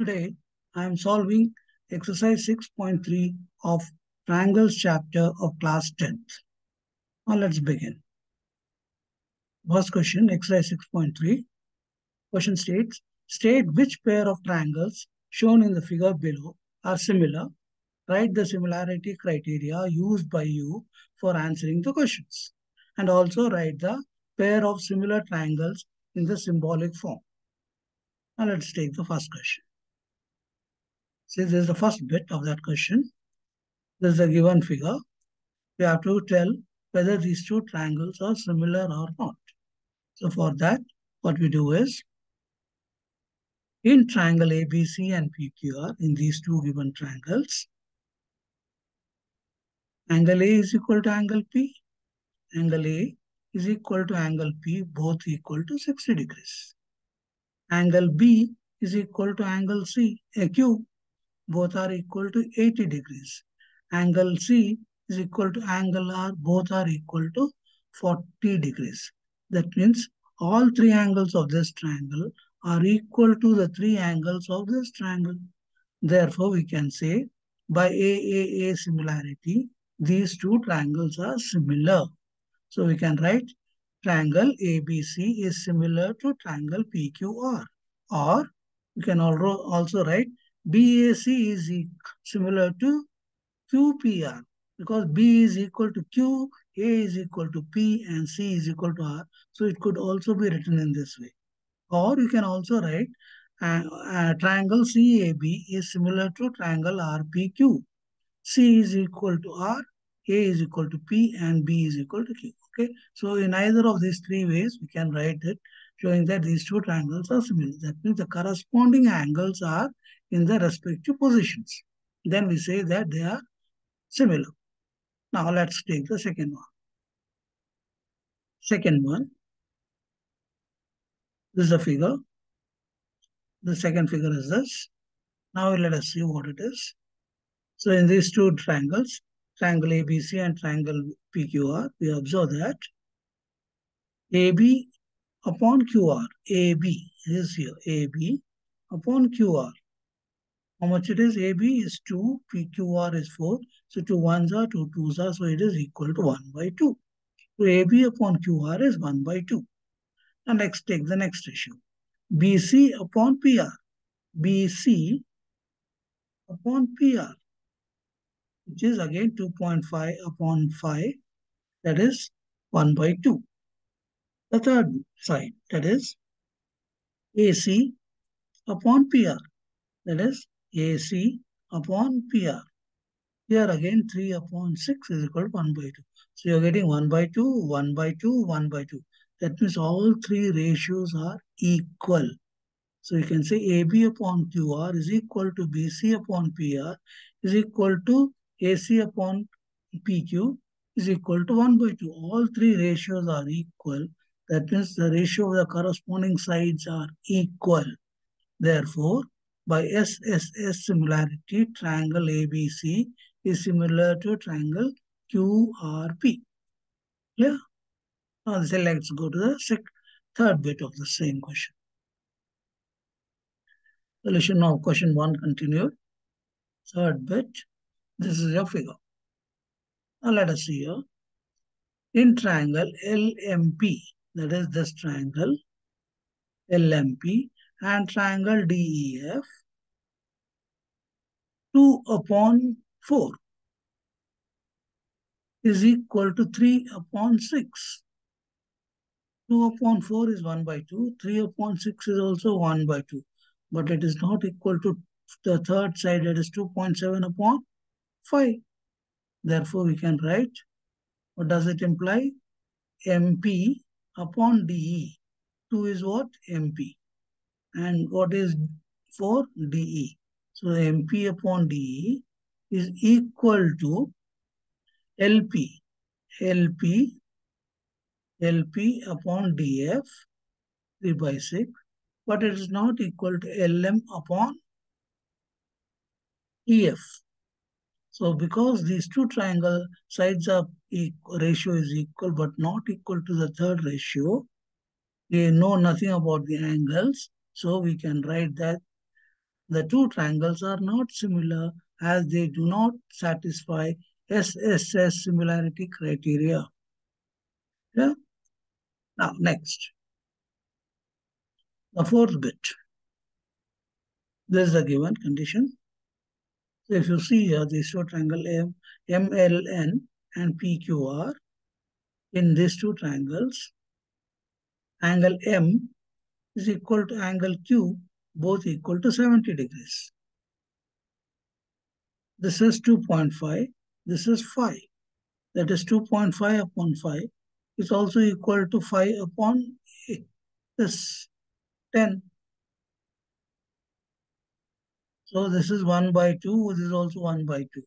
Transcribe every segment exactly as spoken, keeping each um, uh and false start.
Today, I am solving exercise six point three of Triangles chapter of class tenth. Now let's begin. First question, exercise six point three. Question states, state which pair of triangles shown in the figure below are similar. Write the similarity criteria used by you for answering the questions. And also write the pair of similar triangles in the symbolic form. Now let's take the first question. See, this is the first bit of that question. This is a given figure. We have to tell whether these two triangles are similar or not. So for that, what we do is, in triangle A B C and P Q R, in these two given triangles, angle A is equal to angle P. Angle A is equal to angle P, both equal to sixty degrees. Angle B is equal to angle C, a Q. Both are equal to eighty degrees. Angle C is equal to angle R, both are equal to forty degrees. That means all three angles of this triangle are equal to the three angles of this triangle. Therefore, we can say by A A A similarity, these two triangles are similar. So we can write triangle A B C is similar to triangle P Q R. Or you can also write B A C is similar to Q P R, because B is equal to Q, A is equal to P, and C is equal to R. So it could also be written in this way. Or you can also write uh, uh, triangle C A B is similar to triangle R P Q. C is equal to R, A is equal to P, and B is equal to Q. Okay, so in either of these three ways, we can write it showing that these two triangles are similar. That means the corresponding angles are in the respective positions. Then we say that they are similar. Now let's take the second one. Second one. This is a figure. The second figure is this. Now let us see what it is. So in these two triangles, triangle A B C and triangle P Q R, we observe that A B upon Q R, A B is here, A B upon Q R. How much it is? A B is two, P Q R is four. So two ones are, two twos are, so it is equal to one by two. So A B upon Q R is one by two. Now next, take the next issue. B C upon P R. B C upon P R, which is again two point five upon five, that is one by two. The third side, that is A C upon P R, that is A C upon P R. Here again three upon six is equal to one by two. So you are getting one by two, one by two, one by two. That means all three ratios are equal. So you can say A B upon Q R is equal to B C upon P R is equal to A C upon P Q is equal to one by two. All three ratios are equal. That means the ratio of the corresponding sides are equal. Therefore, by S S S similarity, triangle A B C is similar to triangle Q R P. Yeah. Now so let's go to the third bit of the same question. Solution of question one continued. Third bit. This is your figure. Now let us see here. In triangle L M P, that is this triangle L M P, and triangle D E F, two upon four is equal to three upon six. two upon four is one by two. three upon six is also one by two. But it is not equal to the third side, that is two point seven upon five. Therefore, we can write, what does it imply? M P upon D E. two is what? M P. And what is four? D E. So M P upon D E is equal to LP. LP. LP upon D F, three by six. But it is not equal to L M upon E F. So because these two triangle sides are equal, ratio is equal but not equal to the third ratio, they know nothing about the angles. So we can write that the two triangles are not similar as they do not satisfy S S S similarity criteria. Yeah? Now, next. The fourth bit. This is the given condition. So, if you see here, these two triangles M, M L N and P Q R, in these two triangles, angle M is equal to angle Q, both equal to seventy degrees. This is two point five, this is five. That is two point five upon five is also equal to five upon eight. This ten. So this is one by two, this is also one by two.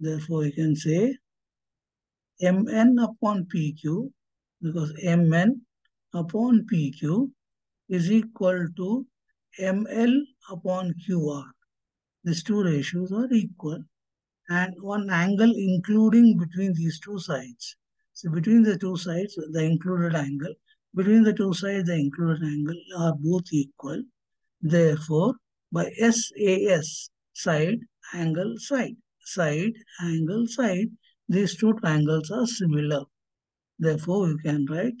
Therefore, you can say M N upon P Q, because M N upon P Q is equal to M L upon Q R. These two ratios are equal, and one angle including between these two sides. So between the two sides, the included angle, between the two sides, the included angle are both equal. Therefore, by S A S, side, angle, side, side, angle, side, these two triangles are similar. Therefore, you can write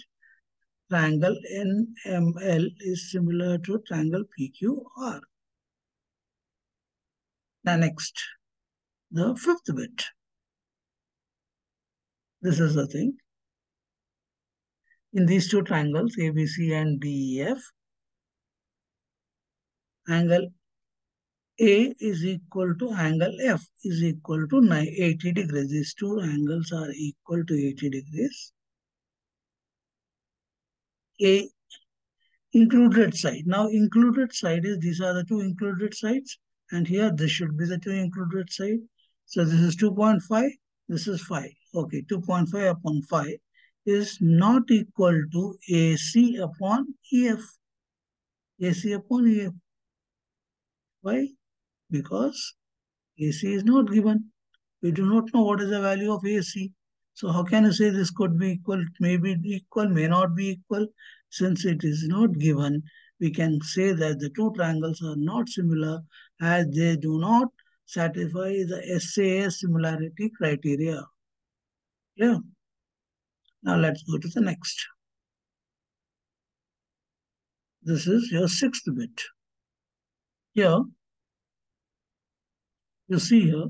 triangle N M L is similar to triangle P Q R. Now next, the fifth bit. This is the thing. In these two triangles, A B C and D E F, angle A is equal to angle F is equal to eighty degrees. These two angles are equal to eighty degrees. A included side. Now included side is, these are the two included sides, and here this should be the two included side. So this is two point five, this is five. Okay, two point five upon five is not equal to A C upon E F. A C upon E F. Why? Because A C is not given. We do not know what is the value of A C. So how can you say this could be equal? It may be equal, may not be equal. Since it is not given, we can say that the two triangles are not similar as they do not satisfy the S A S similarity criteria. Yeah. Now let's go to the next. This is your sixth bit. Here, you see here,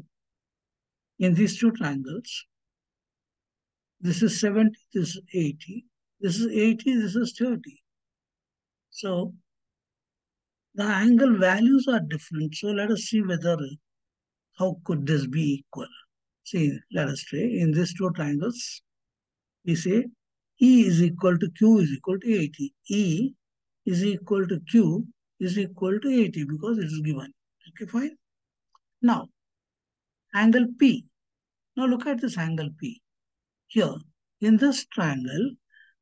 in these two triangles, this is seventy, this is eighty, this is eighty, this is thirty. So, the angle values are different. So, let us see whether, how could this be equal? See, let us try. In these two triangles, we say E is equal to Q is equal to eighty. E is equal to Q is equal to eighty because it is given. Okay, fine. Now, angle P. Now, look at this angle P. Here, in this triangle,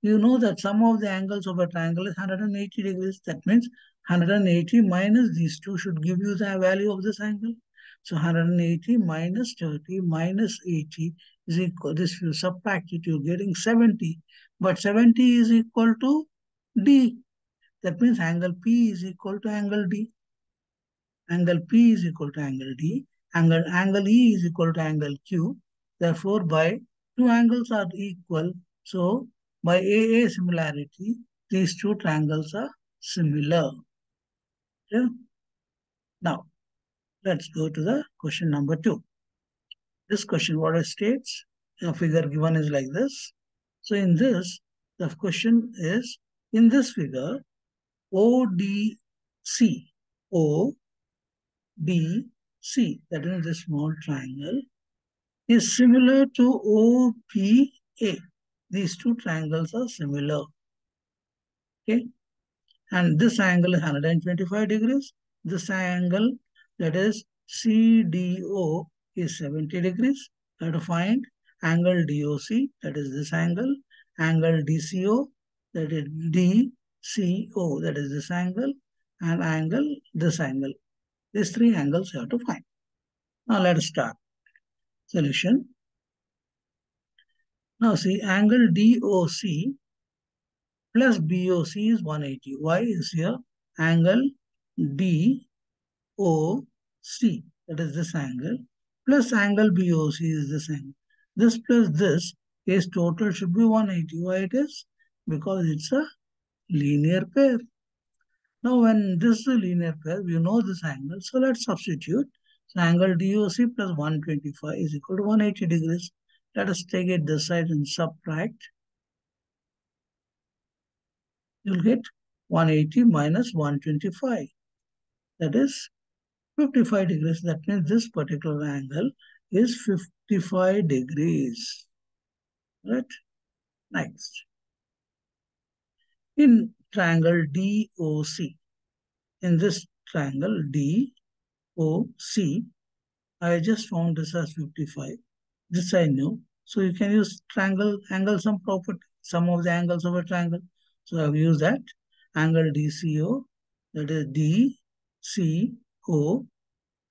you know that sum of the angles of a triangle is one hundred eighty degrees. That means one hundred eighty minus these two should give you the value of this angle. So one hundred eighty minus thirty minus eighty is equal. This you subtract it, you're getting seventy. But seventy is equal to D. That means angle P is equal to angle D. Angle P is equal to angle D. Angle, angle E is equal to angle Q. Therefore, by two angles are equal, so by A A similarity, these two triangles are similar. Okay? Now, let's go to the question number two. This question, what it states, the figure given is like this. So in this, the question is, in this figure, O D C, O D C, that is this small triangle, is similar to O P A. These two triangles are similar. Okay. And this angle is one hundred twenty-five degrees. This angle, that is C D O, is seventy degrees. You have to find angle D O C, that is this angle. Angle D C O, that is D C O, that is this angle. And angle, this angle. These three angles you have to find. Now let us start. Solution. Now see, angle D O C plus B O C is one eighty. Why is here angle D O C O C, that is this angle, plus angle B O C is this angle. This plus this is total should be one eighty. Why it is? Because it's a linear pair. Now when this is a linear pair, we know this angle. So let's substitute. So angle D O C plus one twenty-five is equal to one eighty degrees. Let us take it this side and subtract. You'll get one eighty minus one twenty-five. That is fifty-five degrees. That means this particular angle is fifty-five degrees. Right? Next. In triangle D O C, in this triangle D O C, I just found this as fifty-five. This I knew. So you can use triangle angle sum property, sum of the angles of a triangle. So I've used that. Angle D C O, that is D C O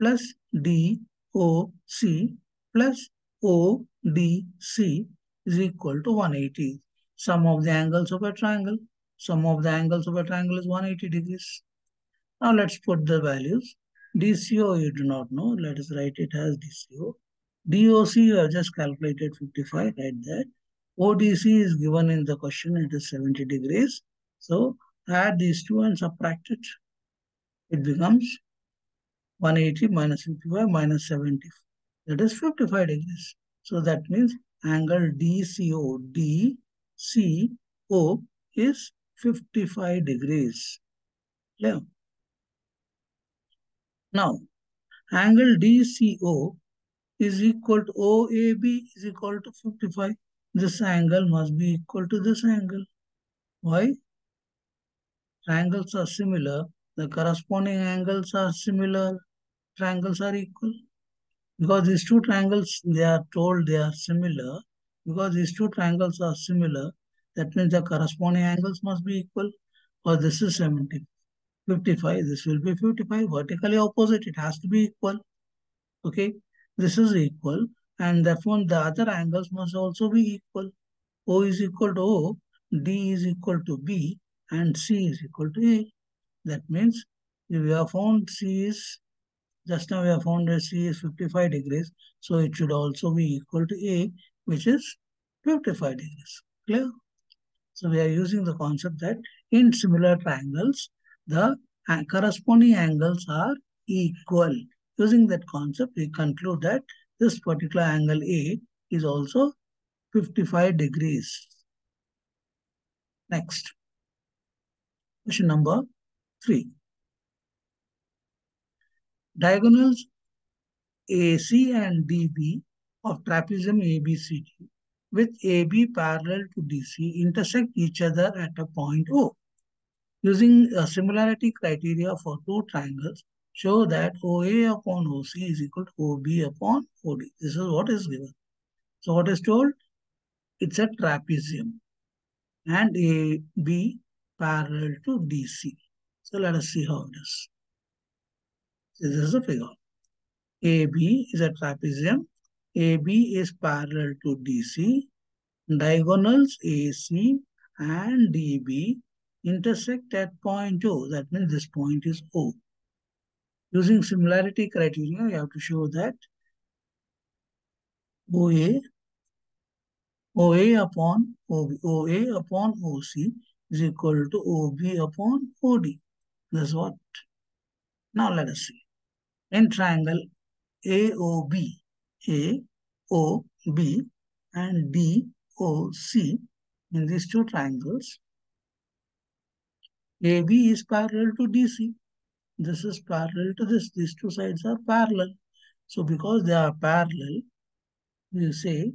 plus D O C plus O D C is equal to one eighty. Sum of the angles of a triangle. Sum of the angles of a triangle is one eighty degrees. Now let's put the values. D C O you do not know. Let us write it as D C O. D O C you have just calculated fifty-five. Write that. O D C is given in the question. It is seventy degrees. So add these two and subtract it. It becomes one eighty minus fifty-five minus seventy. That is fifty-five degrees. So that means angle D C O, D C O is fifty-five degrees. Clear? Now, angle D C O is equal to O A B is equal to fifty-five. This angle must be equal to this angle. Why? Triangles are similar. The corresponding angles are similar. Triangles are equal. Because these two triangles, they are told they are similar. Because these two triangles are similar, that means the corresponding angles must be equal. Or this is seventy. fifty-five, this will be fifty-five. Vertically opposite, it has to be equal. Okay, this is equal. And therefore, the other angles must also be equal. O is equal to O, D is equal to B, and C is equal to A. That means, if we have found C is, just now we have found that C is fifty-five degrees. So it should also be equal to A, which is fifty-five degrees. Clear? So we are using the concept that in similar triangles, the corresponding angles are equal. Using that concept, we conclude that this particular angle A is also fifty-five degrees. Next. Question number three. Diagonals A C and D B of trapezium A B C D with A B parallel to D C intersect each other at a point O. Using a similarity criteria for two triangles, show that O A upon O C is equal to O B upon O D. This is what is given. So what is told? It's a trapezium and A B parallel to D C. So let us see how it is. So this is a figure. A B is a trapezium. A B is parallel to D C. Diagonals A C and D B intersect at point O. That means this point is O. Using similarity criteria, you have to show that O A upon O C is equal to O B upon O D. That's what. Now let us see. In triangle A O B, A O B and D O C, in these two triangles, A B is parallel to D C. This is parallel to this. These two sides are parallel. So because they are parallel, we say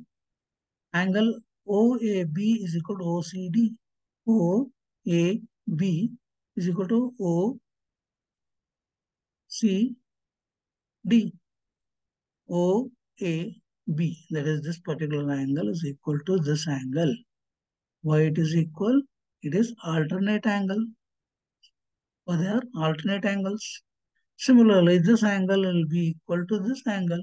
angle O A B is equal to O C D. O A B is equal to O C D. O A B, that is this particular angle, is equal to this angle. Why it is equal? It is alternate angle. Or they are alternate angles. Similarly, this angle will be equal to this angle.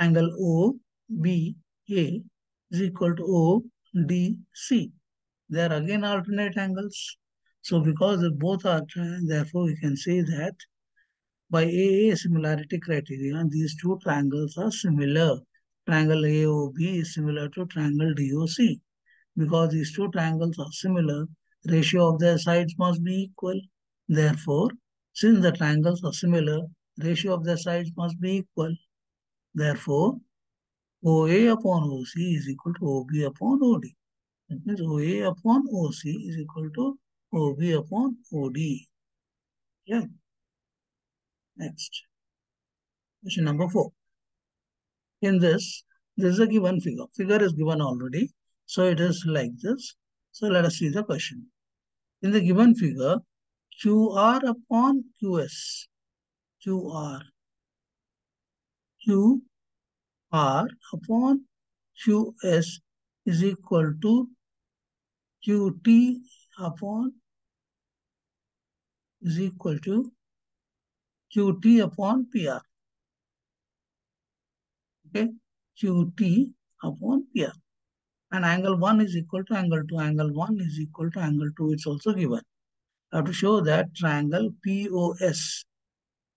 Angle O B A is equal to O D C. They are again alternate angles. So because they both are, therefore we can say that By A A similarity criteria, these two triangles are similar. Triangle A O B is similar to triangle D O C. Because these two triangles are similar, ratio of their sides must be equal. Therefore, since the triangles are similar, ratio of their sides must be equal. Therefore, O A upon O C is equal to O B upon O D. That means O A upon O C is equal to O B upon O D. Yeah. Next. Question number four. In this, this is a given figure. Figure is given already. So it is like this. So let us see the question. In the given figure, Q R upon Q S. Q R. Q R upon Q S is equal to Q T upon is equal to Q T upon P R. Okay, Q T upon P R. And angle one is equal to angle two. Angle one is equal to angle two. It's also given. I have to show that triangle P O S.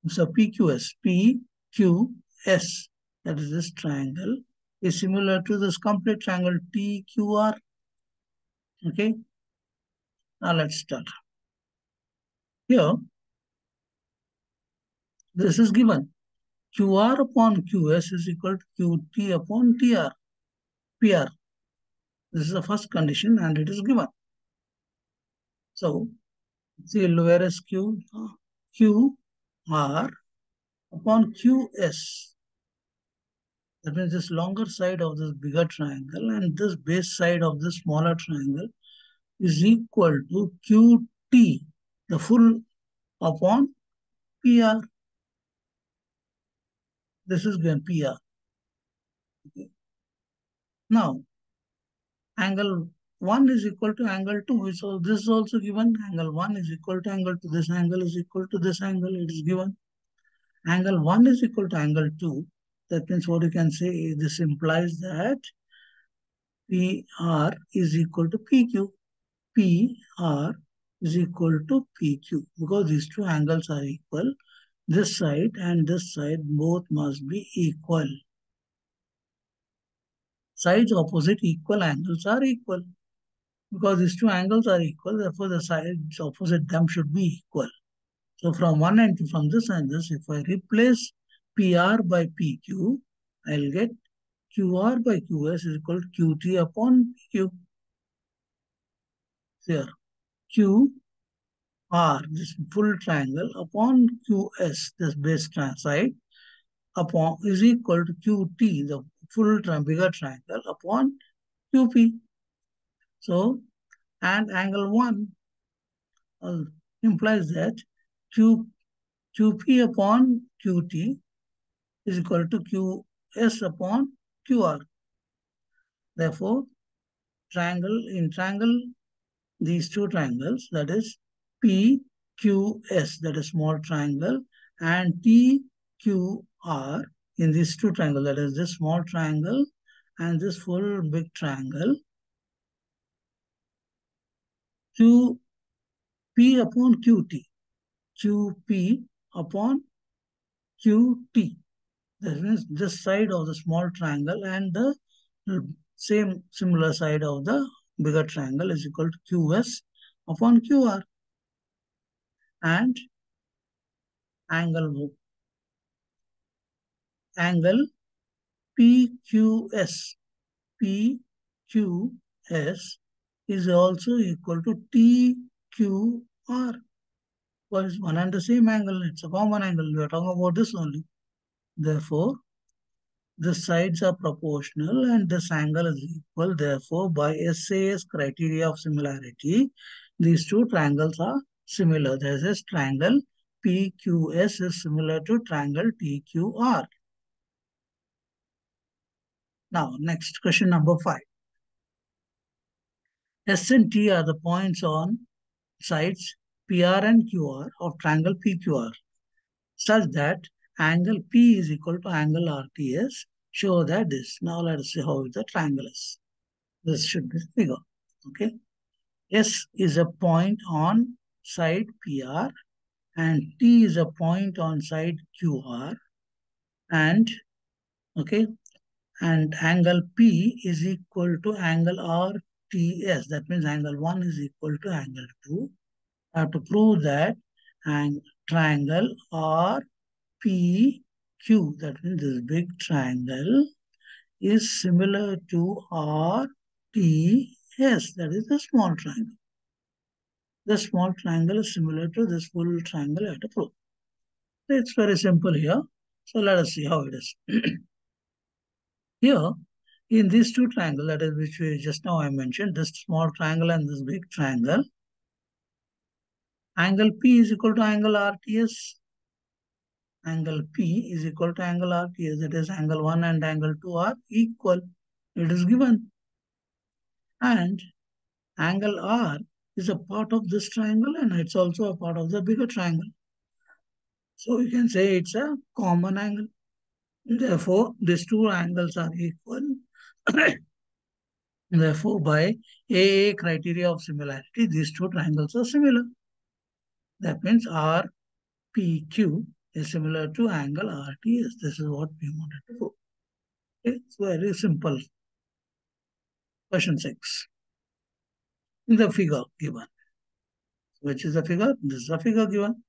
So P Q S. P Q S. That is this triangle is similar to this complete triangle T Q R. Okay. Now let's start. Here, this is given. Q R upon Q S is equal to Q T upon T R. P R. This is the first condition and it is given. So, see, where is Q? Q R upon Q S. That means this longer side of this bigger triangle and this base side of this smaller triangle is equal to Q T, the full upon P R. This is given P R. Okay. Now, angle one is equal to angle two. So this is also given. Angle one is equal to angle two. This angle is equal to this angle. It is given. Angle one is equal to angle two. That means what you can say, this implies that P R is equal to P Q. P R is equal to P Q. Because these two angles are equal, this side and this side both must be equal. Sides opposite equal angles are equal. Because these two angles are equal, therefore the sides opposite them should be equal. So from one end to from this and this, if I replace P R by P Q, I'll get Q R by Q S is equal to Q T upon P Q. Here, Q R, this full triangle, upon Q S, this base side, upon is equal to Q T, the full tri bigger triangle upon Q P. So, and angle one uh, implies that Q, QP upon Q T is equal to Q S upon Q R. Therefore, triangle in triangle, these two triangles, that is P Q S, that is small triangle, and T Q R, in these two triangles, that is this small triangle and this full big triangle, Q P upon Q T, Q P upon Q T. That means this side of the small triangle and the same similar side of the bigger triangle is equal to Q S upon Q R. And angle angle P Q S. P Q S is also equal to T Q R. Well, it's one and the same angle. It's a common angle. We are talking about this only. Therefore, the sides are proportional and this angle is equal. Therefore, by S A S criteria of similarity, these two triangles are similar. There is this triangle P Q S is similar to triangle T Q R. Now, next question number five. S and T are the points on sides P R and Q R of triangle P Q R, such that angle P is equal to angle R T S. Show that this. Now, let us see how the triangle is. This should be bigger. Okay. S is a point on side P R and T is a point on side Q R, and okay, and angle P is equal to angle R T S. That means angle one is equal to angle two. I have to prove that and triangle R P Q, that means this big triangle, is similar to R T S, that is the small triangle. The small triangle is similar to this full triangle I have to prove. So it's very simple here. So let us see how it is. Here, in these two triangles, that is which we just now I mentioned, this small triangle and this big triangle, angle P is equal to angle R T S. Angle P is equal to angle R T S. That is, angle one and angle two are equal. It is given. And angle R is a part of this triangle and it's also a part of the bigger triangle. So you can say it's a common angle. Therefore, these two angles are equal. Therefore, by A A criteria of similarity, these two triangles are similar. That means R P Q is similar to angle R T S. This is what we wanted to do. It's very simple. Question six. In the figure given. Which is the figure? This is the figure given.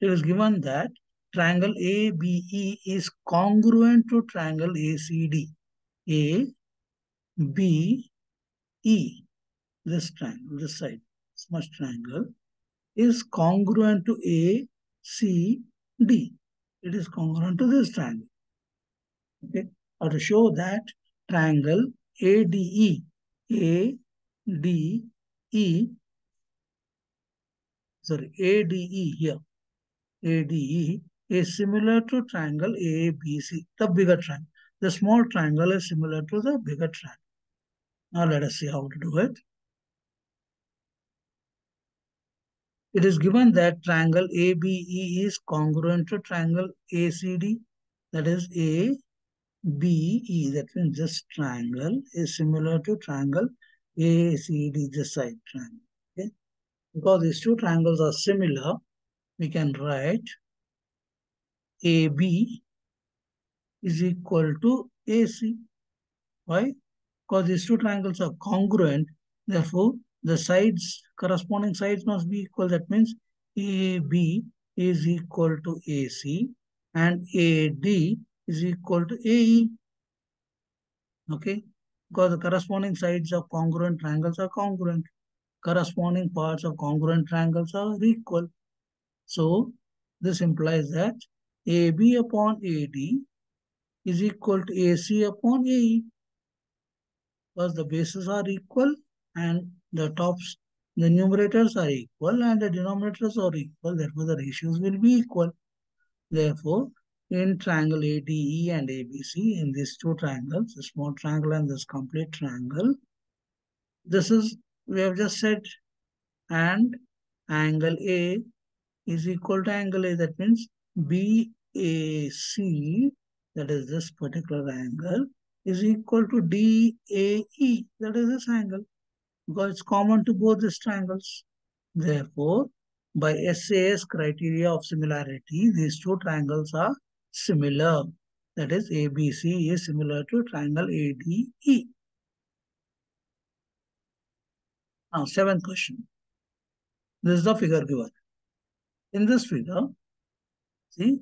It is given that triangle A B E is congruent to triangle A C D. A B E, this triangle, this side, small triangle, is congruent to A C D. It is congruent to this triangle. Okay, or to show that triangle A D E, A D E, sorry, A D E here, A D E is similar to triangle A B C, the bigger triangle. The small triangle is similar to the bigger triangle. Now let us see how to do it. It is given that triangle A B E is congruent to triangle A C D, that is A B E, that means this triangle is similar to triangle A C D, this side triangle. Okay? Because these two triangles are similar, we can write A B is equal to A C. Why? Because these two triangles are congruent, therefore the sides, corresponding sides must be equal. That means A B is equal to A C and A D is equal to A E. Okay? Because the corresponding sides of congruent triangles are congruent. Corresponding parts of congruent triangles are equal. So, this implies that A B upon A D is equal to A C upon A E. Because the bases are equal and the tops, the numerators are equal and the denominators are equal. Therefore, the ratios will be equal. Therefore, in triangle A D E and A B C, in these two triangles, the small triangle and this complete triangle, this is, we have just said, and angle A is equal to angle A. That means B A C, that is this particular angle, is equal to D A E, that is this angle. Because it's common to both these triangles. Therefore, by S A S criteria of similarity, these two triangles are similar. That is, A B C is similar to triangle A D E. Now, seventh question. This is the figure given. In this figure, see,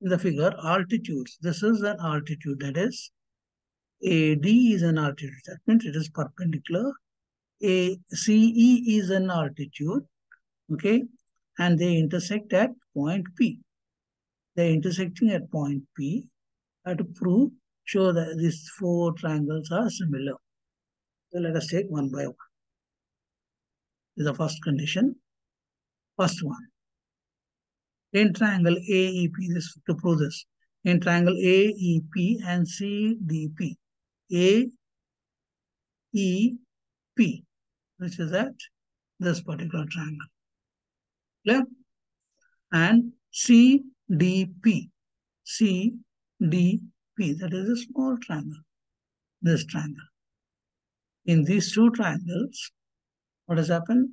in the figure, altitudes. This is an altitude, that is, A D is an altitude. That means it is perpendicular. A C E is an altitude, okay, and they intersect at point P. They are intersecting at point P. I have to prove, show that these four triangles are similar. So let us take one by one. This is the first condition. First one. In triangle A E P, this to prove this. In triangle A E P and C D P, A E P, which is at this particular triangle. Clear? And C D P. C D P, that is a small triangle. This triangle. In these two triangles, what has happened?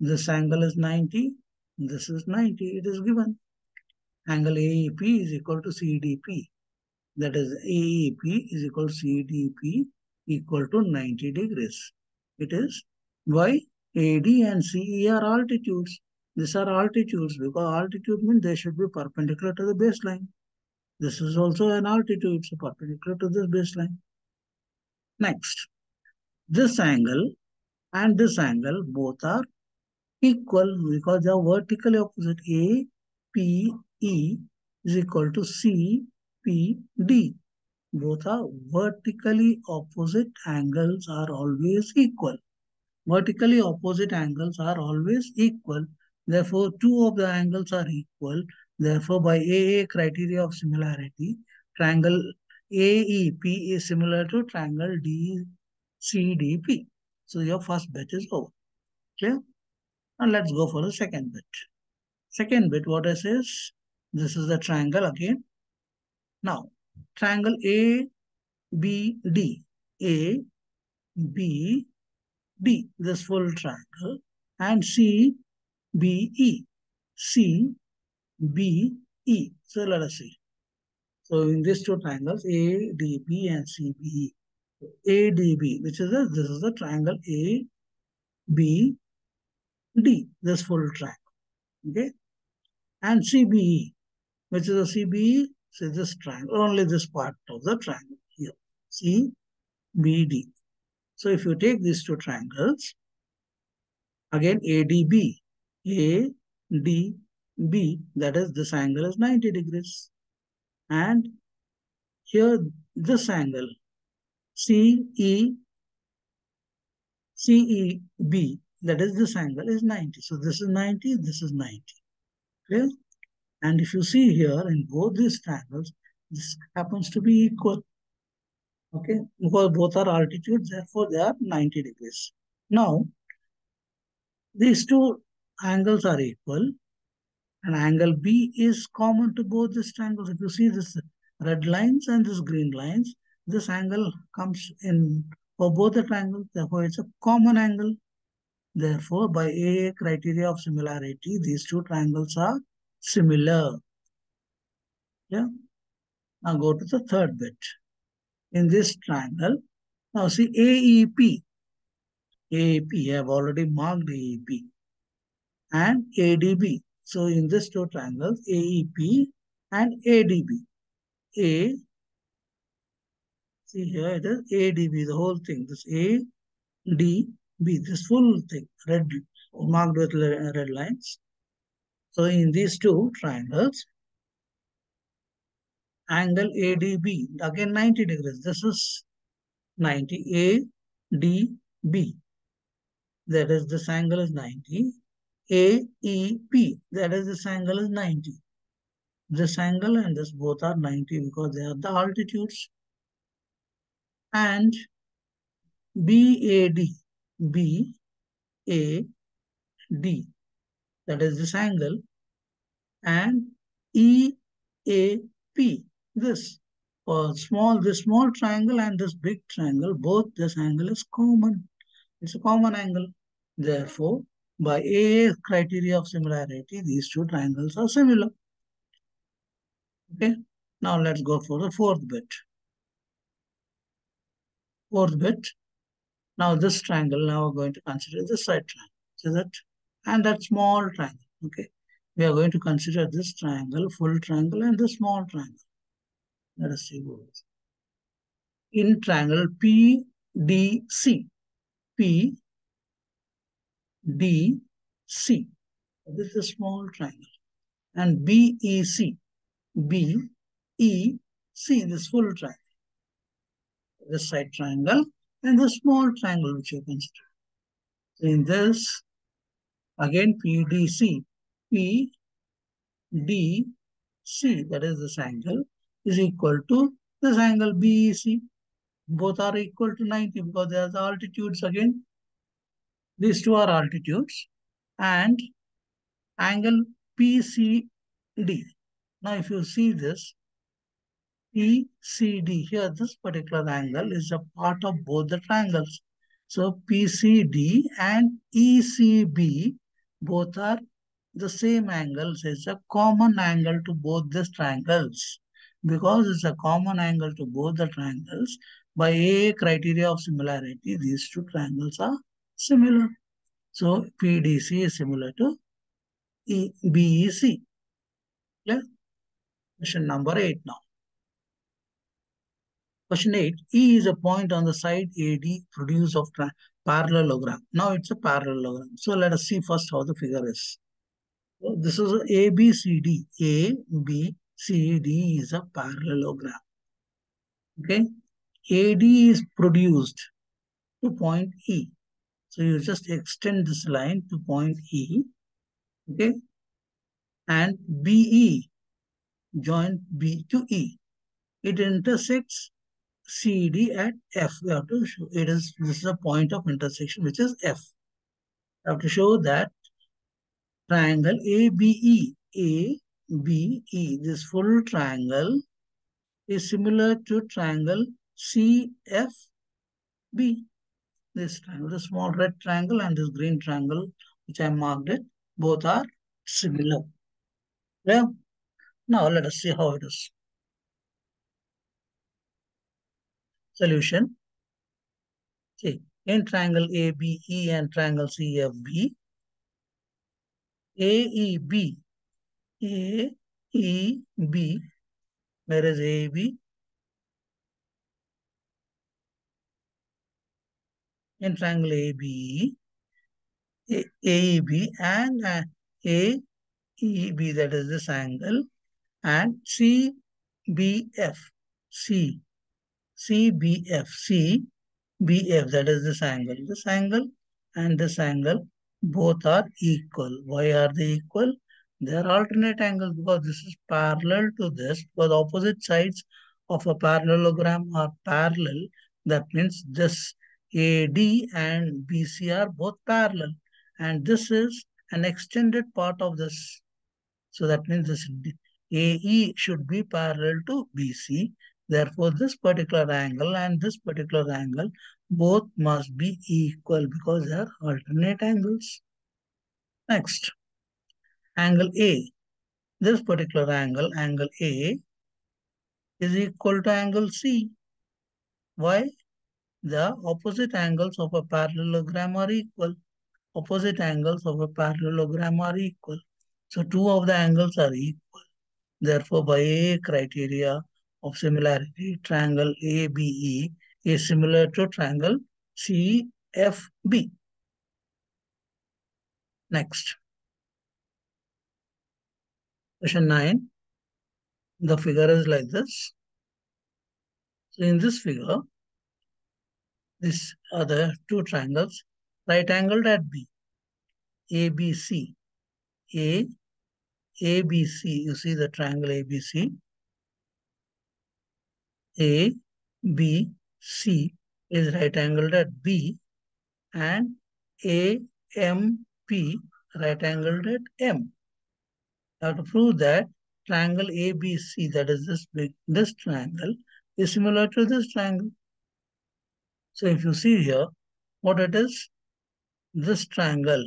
This angle is ninety, This is ninety, it is given. Angle A E P is equal to C D P. That is, A E P is equal to C D P equal to ninety degrees. It is why A D and C E are altitudes. These are altitudes because altitude means they should be perpendicular to the baseline. This is also an altitude, so perpendicular to this baseline. Next, this angle and this angle both are equal because they are vertically opposite. A P E is equal to C P D. Both are vertically opposite angles are always equal. Vertically opposite angles are always equal. Therefore, two of the angles are equal. Therefore, by A A criteria of similarity, triangle A E P is similar to triangle D C D P. So, your first bit is over. Clear? And let's go for the second bit. Second bit, what I say is, this is the triangle again. Now, triangle A B D. A B D, this full triangle, and C B E. C B E. So let us see. So in these two triangles, A D B and C B E. So A D B, which is a, this is the triangle A B D, this full triangle. Okay. And C B E, which is a C B E, so this triangle, only this part of the triangle here. C B D. So if you take these two triangles, again A D B. A D B, that is, this angle is ninety degrees. And here, this angle, C E B, that is, this angle is ninety. So, this is ninety, this is ninety. Clear? And if you see here, in both these triangles, this happens to be equal. Okay? Because both are altitudes, therefore, they are ninety degrees. Now, these two angles are equal, and angle B is common to both these triangles. If you see this red lines and this green lines, this angle comes in for both the triangles, therefore it's a common angle. Therefore, by A A criteria of similarity, these two triangles are similar. Yeah. Now go to the third bit. In this triangle, now see A E P. A E P, I have already marked A E P. And A D B. So in this two triangles, A E P and A D B. A, see here it is A D B, the whole thing. This A D B, this full thing, red, marked with red lines. So in these two triangles, angle A D B, again ninety degrees. This is ninety. A D B, that is, this angle is ninety. A E P, that is, this angle is ninety. This angle and this both are ninety because they are the altitudes. And B A D, B A D, that is, this angle. And E A P, this or small, this small triangle and this big triangle, both this angle is common. It's a common angle. Therefore, by A A criteria of similarity, these two triangles are similar. Okay, now let's go for the fourth bit. Fourth bit. Now this triangle, now we're going to consider this side triangle. See that? And that small triangle. Okay, we are going to consider this triangle, full triangle, and this small triangle. Let us see what it is. In triangle P D C. P. D, C, this is a small triangle, and B, E, C, B, E, C, this full triangle, this side triangle, and the small triangle which you consider. In this, again, P, D, C, P, D, C, that is, this angle, is equal to this angle B, E, C. Both are equal to ninety because they are the altitudes again. These two are altitudes, and angle P C D. Now, if you see this, P C D here, this particular angle is a part of both the triangles. So, P C D and E C B, both are the same angles is a common angle to both these triangles. Because it's a common angle to both the triangles, by A A criteria of similarity, these two triangles are similar. So P D C is similar to e, B E C. Clear? Question number eight now. Question eight. E is a point on the side A D produced of parallelogram. Now it's a parallelogram. So let us see first how the figure is. So this is A, B, C, D. A, B, C, D is a parallelogram. Okay. A D is produced to point E. So you just extend this line to point E. Okay. And B E join B to E. It intersects C D at F. We have to show it is this is a point of intersection, which is F. We have to show that triangle A B E, A B E, this full triangle is similar to triangle C F B. This triangle, the small red triangle and this green triangle, which I marked it, both are similar. Yeah. Now let us see how it is. Solution. See, in triangle A B E and triangle C F B, A E B, A E B, where is A E B? In triangle A B E, A E B and A E B, that is this angle, and C B F, C. C B F, C B F, that is this angle, this angle and this angle, both are equal. Why are they equal? They are alternate angles because this is parallel to this, because opposite sides of a parallelogram are parallel. That means this A D and B C are both parallel, and this is an extended part of this. So that means this A E should be parallel to B C. Therefore, this particular angle and this particular angle both must be equal because they are alternate angles. Next, angle A. This particular angle, angle A, is equal to angle C. Why? The opposite angles of a parallelogram are equal. Opposite angles of a parallelogram are equal. So, two of the angles are equal. Therefore, by A A criteria of similarity, triangle A B E is similar to triangle C F B. Next. Question nine. The figure is like this. So in this figure, these are the two triangles right angled at B. A B C. A, A B C. You see the triangle A B C. A, B, C is right angled at B, and A, M, P right angled at M. Now to prove that triangle A B C, that is this big, this triangle, is similar to this triangle. So if you see here, what it is, this triangle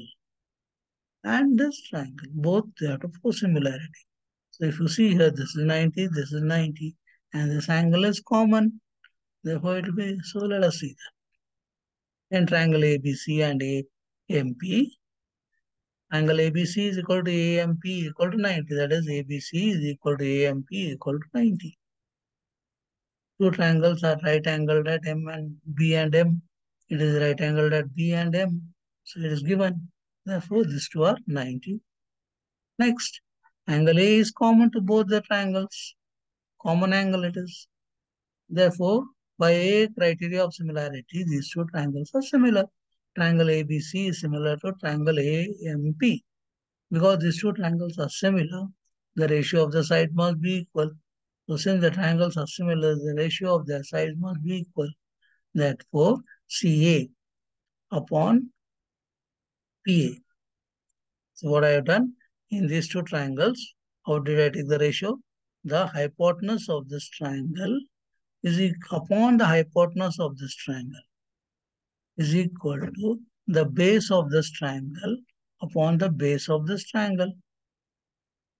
and this triangle, both they have to prove similarity. So if you see here, this is ninety, this is ninety. And this angle is common, therefore it will be, so let us see that. In triangle A B C and A M P, angle A B C is equal to A M P equal to ninety, that is A B C is equal to A M P equal to ninety. Two triangles are right angled at M and B and M. It is right angled at B and M, so it is given. Therefore, these two are ninety. Next, angle A is common to both the triangles. Common angle it is. Therefore, by A criteria of similarity, these two triangles are similar. Triangle A B C is similar to triangle A M P. Because these two triangles are similar, the ratio of the side must be equal. So since the triangles are similar, the ratio of their sides must be equal. Therefore, C A upon P A. So what I have done in these two triangles, how did I take the ratio? The hypotenuse of this triangle is upon the hypotenuse of this triangle is equal to the base of this triangle upon the base of this triangle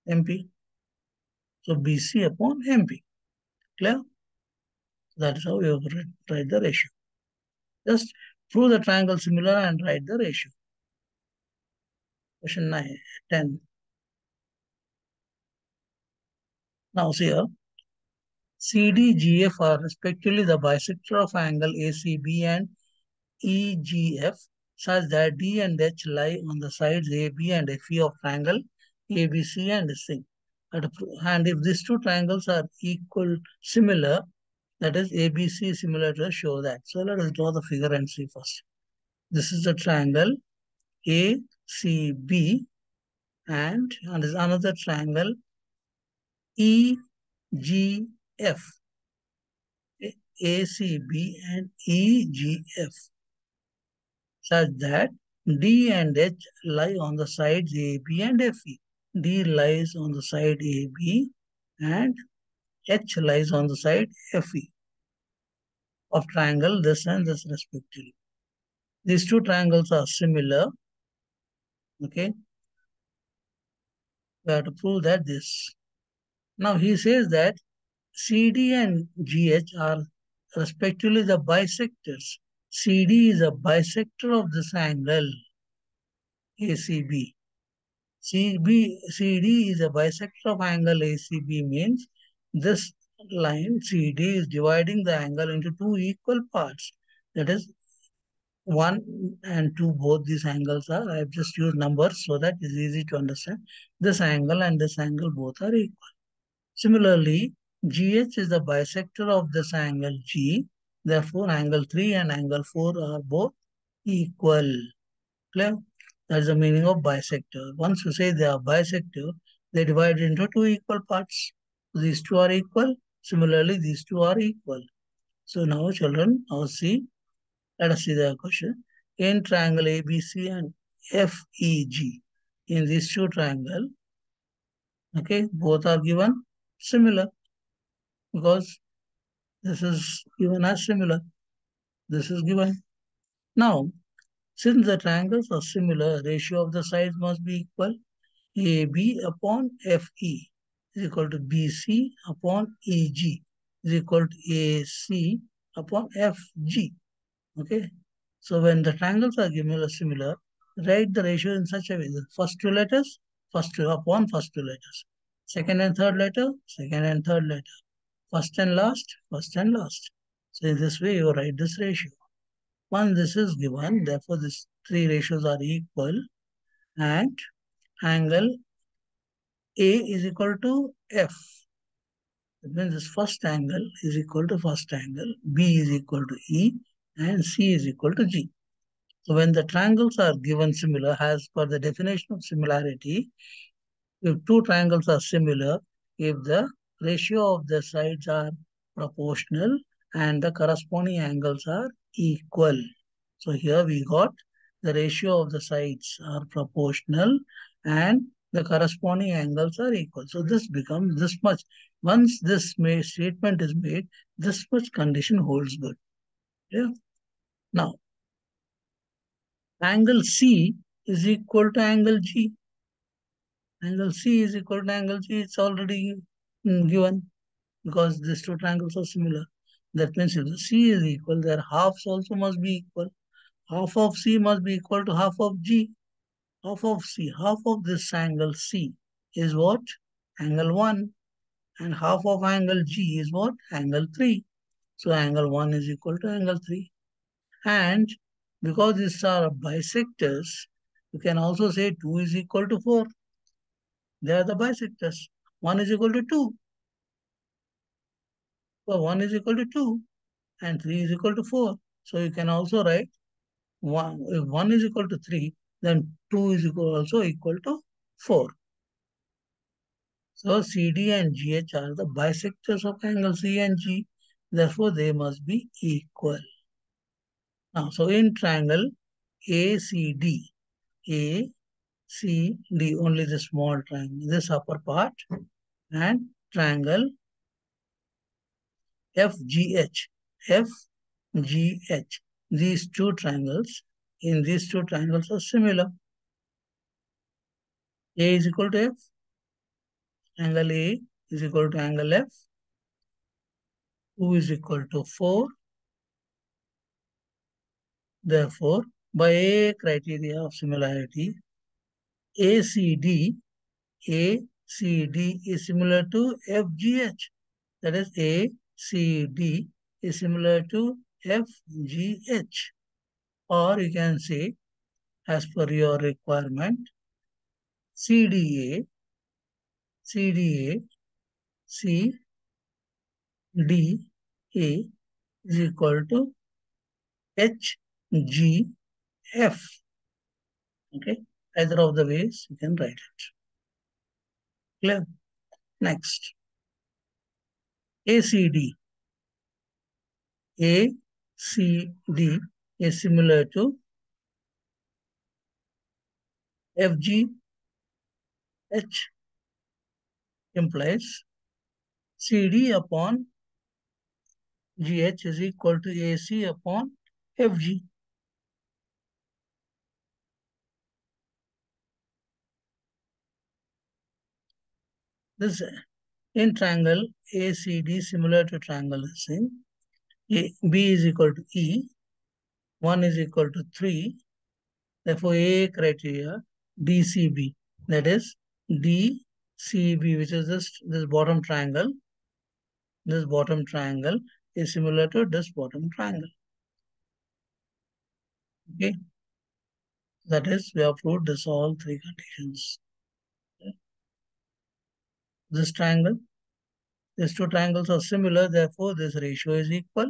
M P. So B C upon M P. Clear? That's how you write the ratio. Just prove the triangle similar and write the ratio. Question nine, ten. Now see here. C D G F are respectively the bisector of angle A C B and E G F such that D and H lie on the sides A B and F E of triangle A B C and C. And if these two triangles are equal, similar, that is A B C is similar to a show that. So let us draw the figure and see first. This is the triangle A C B and, and is another triangle E G F. F, okay, A C B and E G F such that D and H lie on the sides A B and F E. D lies on the side A B and H lies on the side F E of triangle this and this respectively. These two triangles are similar. Okay. We have to prove that this. Now he says that C D and G H are respectively the bisectors. C D is a bisector of this angle A C B. C D is a bisector of angle A C B means this line C D is dividing the angle into two equal parts. That is one and two, both these angles are. I have just used numbers so that it's easy to understand. This angle and this angle both are equal. Similarly, G H is the bisector of this angle G, therefore angle three and angle four are both equal. Clear? That's the meaning of bisector. Once you say they are bisector, they divide into two equal parts. These two are equal. Similarly, these two are equal. So now children, now see, let us see the question. In triangle A B C and F E G, in these two triangles, okay, both are given similar. Because this is given as similar. This is given. Now, since the triangles are similar, ratio of the sides must be equal. A B upon F E is equal to B C upon E G is equal to A C upon F G. Okay. So when the triangles are given as similar, write the ratio in such a way. The first two letters, first two upon first two letters. Second and third letter, second and third letter. First and last, first and last. So in this way, you write this ratio. Once this is given, therefore these three ratios are equal. And angle A is equal to F. That means this first angle is equal to first angle. B is equal to E and C is equal to G. So when the triangles are given similar, as per the definition of similarity, if two triangles are similar, if the ratio of the sides are proportional and the corresponding angles are equal. So here we got the ratio of the sides are proportional and the corresponding angles are equal. So this becomes this much. Once this statement is made, this much condition holds good. Yeah. Now, angle C is equal to angle G. Angle C is equal to angle G. It's already given because these two triangles are similar. That means if the C is equal, their halves also must be equal. Half of C must be equal to half of G. Half of C, half of this angle C is what? Angle one. And half of angle G is what? Angle three. So angle one is equal to angle three. And because these are bisectors, you can also say two is equal to four. They are the bisectors. one is equal to two. So one is equal to two and three is equal to four. So you can also write one. If one is equal to three, then two is equal, also equal to four. So C D and G H are the bisectors of angle C and G. Therefore, they must be equal. Now, so in triangle A C D, A, C, D, only the small triangle, this upper part, and triangle F G H, F G H. These two triangles, in these two triangles are similar. A is equal to F, angle A is equal to angle F, two is equal to four. Therefore, by A criteria of similarity, A C D, A C D is similar to F G H. That is, A C D is similar to F G H. Or you can say, as per your requirement, C D A, C D A, C D A is equal to H G F. Okay, either of the ways you can write it. Clear? Next, A C D. A C D is similar to F G H, implies C D upon G H is equal to A C upon F G. This in triangle A C D similar to triangle S A. B is equal to E, one is equal to three. Therefore, A criteria D C B, that is D C B, which is this this bottom triangle. This bottom triangle is similar to this bottom triangle. Okay, that is, we have proved this all three conditions. Okay. This triangle, these two triangles are similar, therefore this ratio is equal.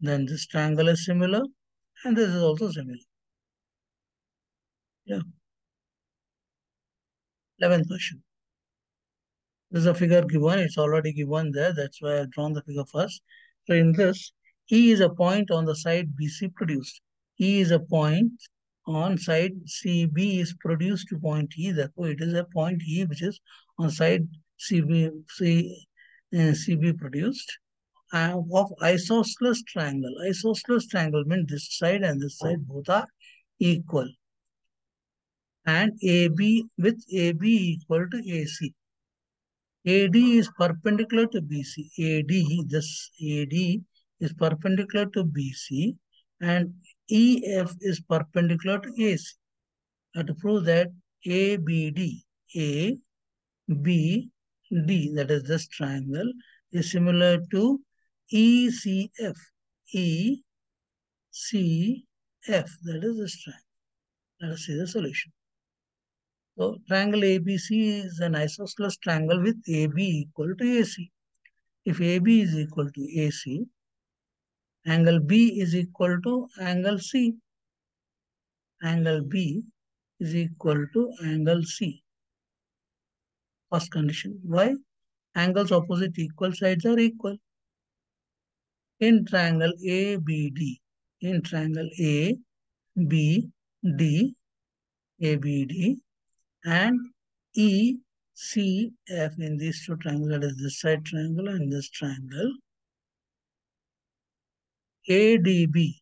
Then this triangle is similar, and this is also similar. Yeah. eleventh question. This is a figure given, it's already given there, that's why I've drawn the figure first. So in this, E is a point on the side B C produced. E is a point on side C B is produced to point E, therefore it is a point E which is on side C B, C, uh, C B produced uh, of isosceles triangle. Isosceles triangle means this side and this side both are equal. And A B with A B equal to A C. A D is perpendicular to B C. A D, this A D is perpendicular to B C and E F is perpendicular to A C. I have to prove that A B D, A B D, that is this triangle, is similar to E C F, E C F, that is this triangle. Let us see the solution. So, triangle A B C is an isosceles triangle with A B equal to A C. If A B is equal to A C, angle B is equal to angle C. Angle B is equal to angle C. First condition. Why? Angles opposite equal sides are equal. In triangle A B D, in triangle A B D, A B D and E C F, in these two triangles, that is this side triangle and this triangle, A D B,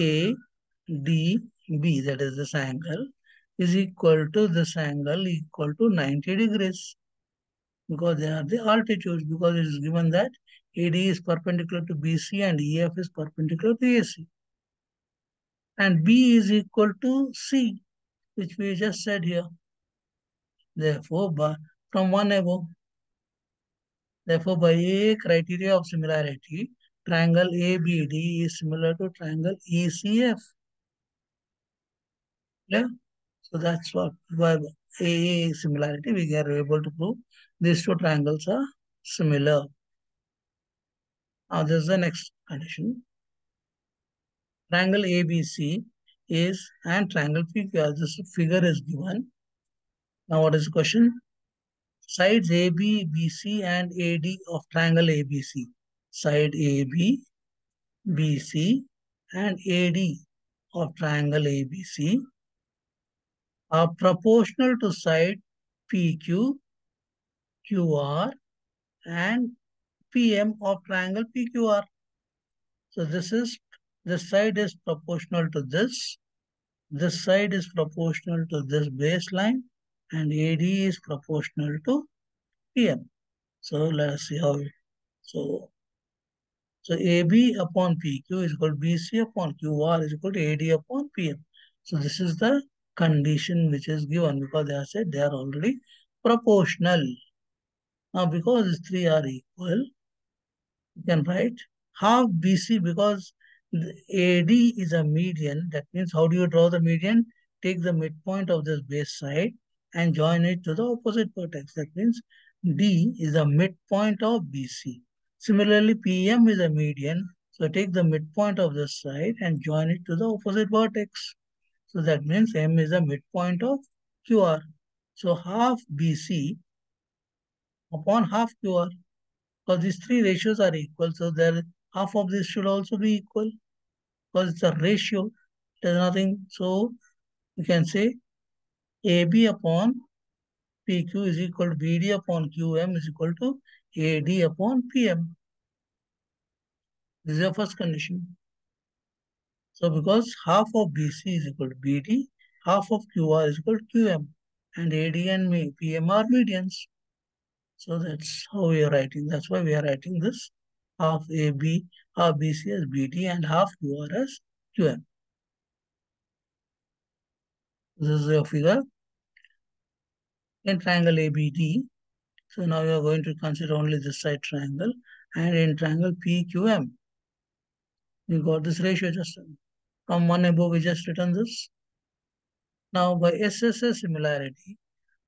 A D B, that is this angle, is equal to this angle equal to ninety degrees, because they are the altitudes, because it is given that A D is perpendicular to B C and E F is perpendicular to A C. And B is equal to C, which we just said here. Therefore, by, from one above. Therefore, by A criteria of similarity, triangle A B D is similar to triangle E C F. Yeah? So that's what, by A A similarity, we are able to prove these two triangles are similar. Now, this is the next condition. Triangle A B C is and triangle P Q R. This figure is given. Now, what is the question? Sides A B, B C, and A D of triangle A B C. Side A B, B C, and A D of triangle A B C are proportional to side P Q, Q R, and P M of triangle P Q R. So this is, this side is proportional to this, this side is proportional to this baseline, and A D is proportional to P M. So let us see how. So, so A B upon P Q is equal to B C upon Q R is equal to A D upon P M. So this is the condition which is given because they are said they are already proportional. Now because these three are equal, you can write half B C because A D is a median. That means how do you draw the median? Take the midpoint of this base side and join it to the opposite vertex. That means D is the midpoint of B C. Similarly, P M is a median. So take the midpoint of this side and join it to the opposite vertex. So that means M is the midpoint of Q R. So half B C upon half Q R. Because these three ratios are equal, so there half of this should also be equal. Because it's a ratio, there's nothing. So you can say A B upon P Q is equal to B D upon Q M is equal to A D upon P M. This is your first condition. So because half of B C is equal to B D, half of Q R is equal to Q M, and A D and P M are medians. So that's how we are writing. That's why we are writing this half A B, half B C as B D, and half Q R as Q M. This is your figure in triangle A B D. So now we are going to consider only this side triangle, and in triangle P Q M, we got this ratio just from one above. We just written this. Now by S S S similarity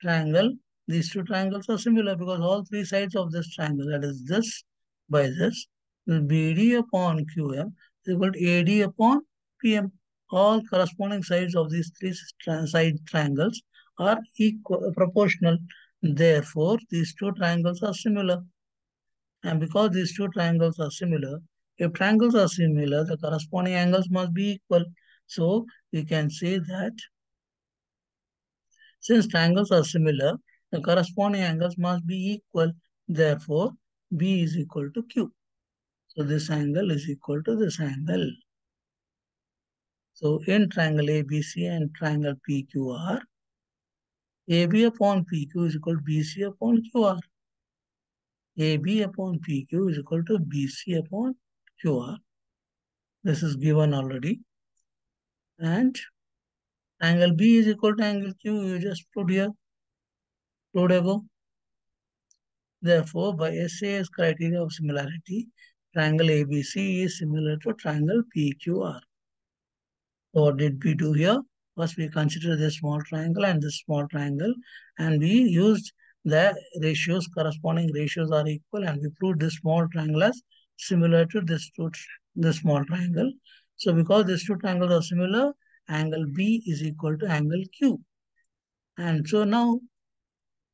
triangle, these two triangles are similar because all three sides of this triangle, that is this by this, will B D upon Q M is equal to A D upon P M. All corresponding sides of these three side triangles are equal, proportional. Therefore, these two triangles are similar. And because these two triangles are similar, if triangles are similar, the corresponding angles must be equal. So we can say that since triangles are similar, the corresponding angles must be equal. Therefore, B is equal to Q. So this angle is equal to this angle. So in triangle A B C and triangle P Q R, A B upon P Q is equal to B C upon Q R. A B upon P Q is equal to B C upon Q R. This is given already. And angle B is equal to angle Q. You just put here. Therefore, by S A S criteria of similarity, triangle A B C is similar to triangle P Q R. So what did we do here? First, we consider this small triangle and this small triangle, and we used the ratios, corresponding ratios are equal, and we proved this small triangle as similar to this, two, this small triangle. So because these two triangles are similar, angle B is equal to angle Q. And so now,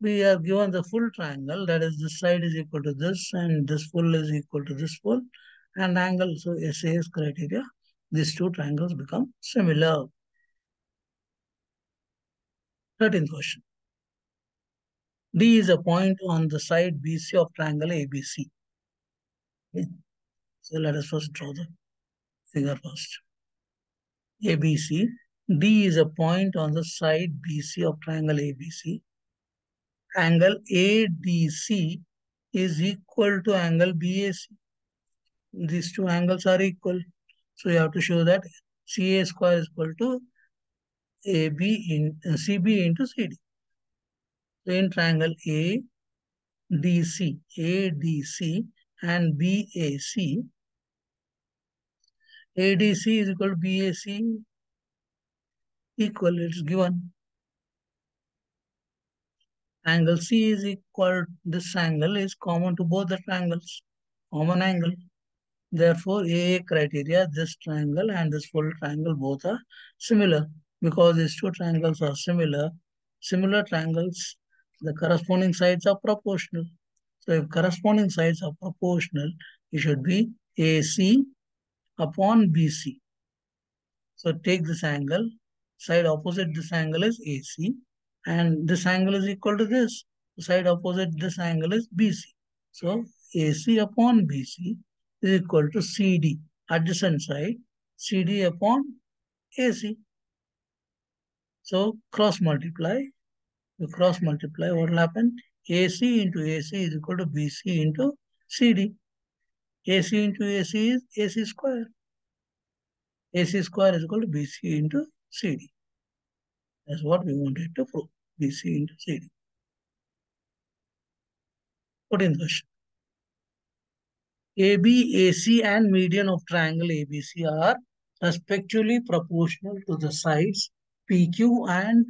we are given the full triangle, that is this side is equal to this and this full is equal to this full and angle. So S A S criteria, these two triangles become similar. thirteenth question. D is a point on the side B C of triangle A B C. Okay. So let us first draw the figure first. A B C, D is a point on the side B C of triangle A B C. Angle A D C is equal to angle B A C. These two angles are equal. So you have to show that C A square is equal to A B in uh, C B into C D. So in triangle A D C, A D C and B A C, A D C is equal to B A C, equal, it's given. Angle C is equal, this angle is common to both the triangles, common angle. Therefore, A A criteria, this triangle and this full triangle both are similar. Because these two triangles are similar, similar triangles, the corresponding sides are proportional. So if corresponding sides are proportional, it should be A C upon B C. So take this angle, side opposite this angle is A C. And this angle is equal to this. The side opposite this angle is B C. So A C upon B C is equal to C D, adjacent side, C D upon A C. So cross multiply you cross multiply, what will happen? A C into A C is equal to B C into C D. A C into A C is A C square. A C square is equal to B C into C D. That's what we wanted to prove. B C into C D. fourteenth question. A B, A C and median of triangle A B C are respectively proportional to the sides P Q and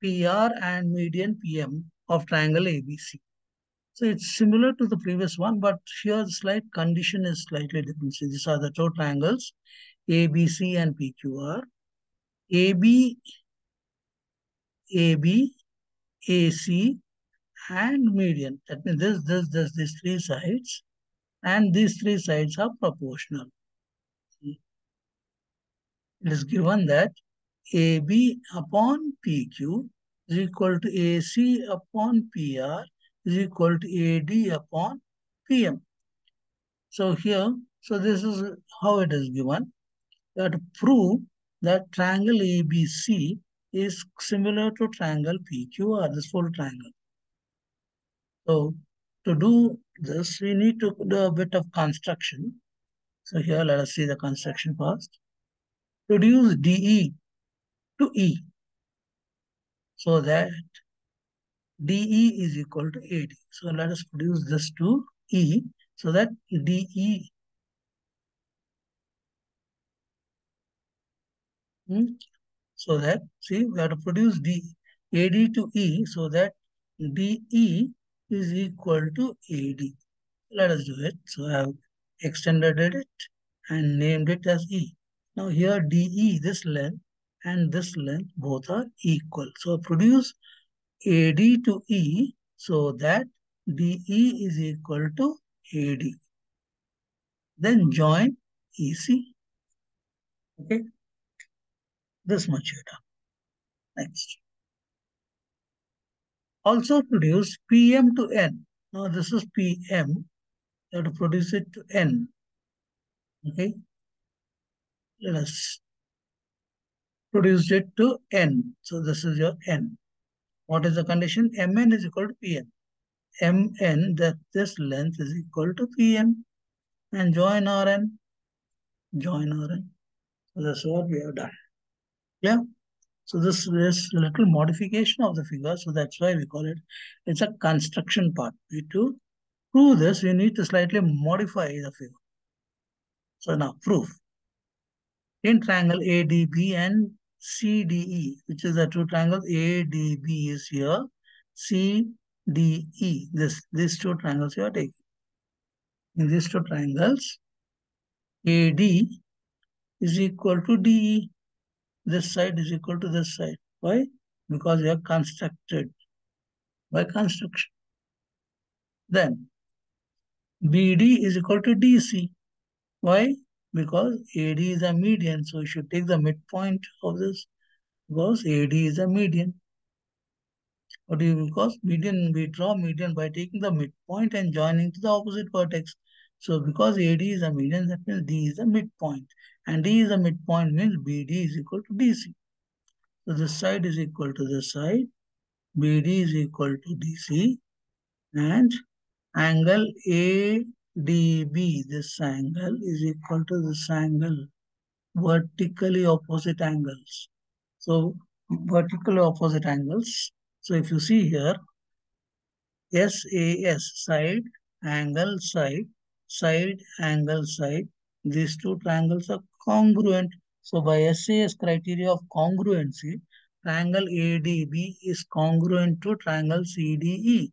P R and median P M of triangle A B C. So it's similar to the previous one, but here the slight condition is slightly different. So these are the two triangles A B C and P Q R. AB, AB, AC and median. That means this, this, this, these three sides, and these three sides are proportional. See? It is given that A B upon P Q is equal to A C upon P R is equal to A D upon P M. So here, so this is how it is given. You have to prove that triangle A B C is similar to triangle P Q R, this full triangle. So to do this, we need to do a bit of construction. So here, let us see the construction first. Reduce D E to E so that D E is equal to A D. So let us produce this to E so that DE hmm, so that see we have to produce D A D to E so that D E is equal to A D. Let us do it. So I have extended it and named it as E. Now here D E, this length and this length both are equal. So produce A D to E so that D E is equal to A D. Then join E C. Okay. This much you done. Next. Also produce P M to N. Now this is P M. You have to produce it to N. Okay. Let us produce it to N. So this is your N. What is the condition? M N is equal to P M. M N, that this length is equal to P M. And join R N. Join R N. So that's what we have done. Yeah. So this is a little modification of the figure. So that's why we call it, it's a construction part. We to prove this, we need to slightly modify the figure. So now proof. In triangle A D B and C D E, which is the two triangles, A D B is here, C D E, this, these two triangles you are taking. In these two triangles, A D is equal to D E. This side is equal to this side. Why? Because you are constructed by construction. Then, B D is equal to D C. Why? Because A D is a median. So you should take the midpoint of this because A D is a median. What do you because median, we draw median by taking the midpoint and joining to the opposite vertex. So because A D is a median, that means D is a midpoint. And D is a midpoint means B D is equal to D C. So this side is equal to this side. B D is equal to D C. And angle A D B, this angle is equal to this angle. Vertically opposite angles. So vertically opposite angles. So if you see here, S A S, side, angle, side. Side, angle, side. These two triangles are congruent. So by S A S criteria of congruency, triangle A D B is congruent to triangle C D E.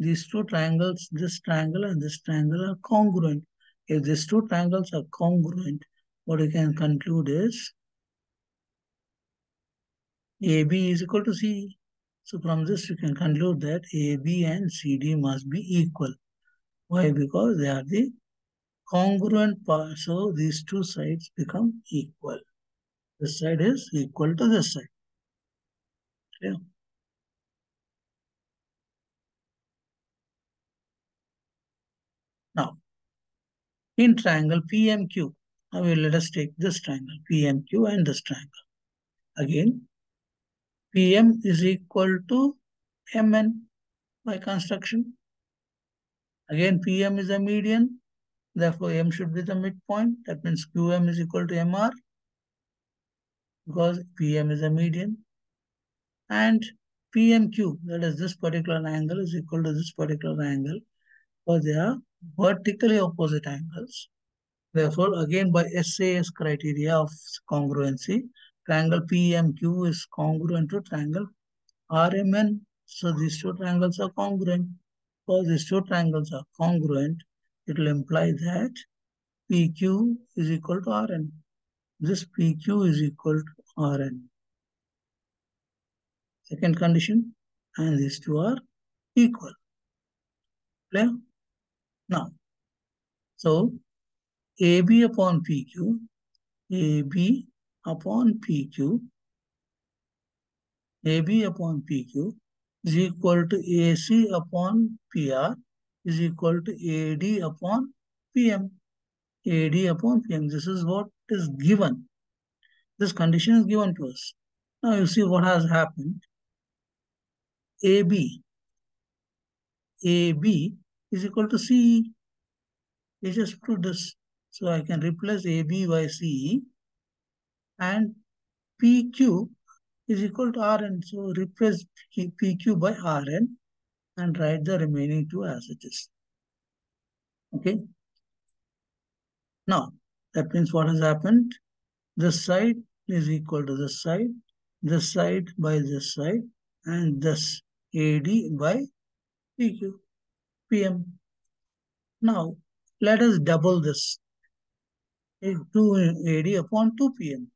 These two triangles, this triangle and this triangle are congruent. If these two triangles are congruent, what you can conclude is A B is equal to C E. So from this you can conclude that A B and C D must be equal. Why? Because they are the congruent parts, so these two sides become equal. This side is equal to this side. Yeah. Now, in triangle P M Q, now we let us take this triangle P M Q and this triangle. Again, P M is equal to M N by construction. Again, P M is a median, therefore M should be the midpoint. That means Q M is equal to M R because P M is a median. And P M Q, that is this particular angle, is equal to this particular angle, because they are vertically opposite angles. Therefore, again, by S A S criteria of congruency, triangle P M Q is congruent to triangle R M N. So these two triangles are congruent. Because these two triangles are congruent, it will imply that P Q is equal to R N. This P Q is equal to R N. Second condition, and these two are equal. Clear? Now, so A B upon P Q, AB upon PQ, AB upon PQ is equal to AC upon PR is equal to AD upon PM. AD upon PM, this is what is given. This condition is given to us. Now you see what has happened. AB, AB is equal to C E. We just proved this. So I can replace A B by C E, and P Q is equal to R N. So replace P Q by R N and write the remaining two as it is. Okay. Now that means what has happened? This side is equal to this side, this side by this side, and this A D by P Q, P M. Now let us double this. two A D upon two P M.